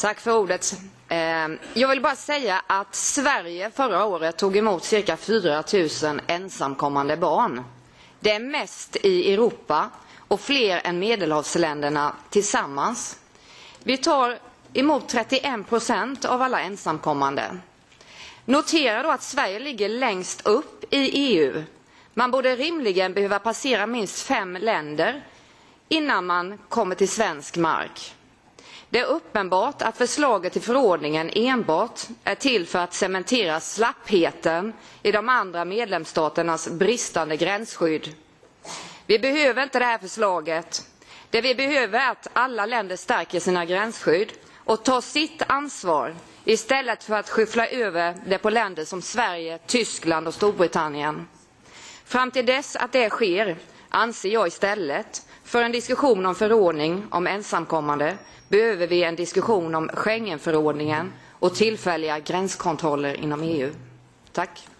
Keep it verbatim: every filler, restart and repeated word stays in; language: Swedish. Tack för ordet. Jag vill bara säga att Sverige förra året tog emot cirka fyra tusen ensamkommande barn. Det är mest i Europa och fler än Medelhavsländerna tillsammans. Vi tar emot trettioen procent av alla ensamkommande. Notera då att Sverige ligger längst upp i E U. Man borde rimligen behöva passera minst fem länder innan man kommer till svensk mark. Det är uppenbart att förslaget till förordningen enbart är till för att cementera slappheten i de andra medlemsstaternas bristande gränsskydd. Vi behöver inte det här förslaget. Det vi behöver är att alla länder stärker sina gränsskydd och tar sitt ansvar istället för att skyffla över det på länder som Sverige, Tyskland och Storbritannien. Fram till dess att det sker anser jag istället för en diskussion om förordning om ensamkommande behöver vi en diskussion om Schengenförordningen och tillfälliga gränskontroller inom E U. Tack.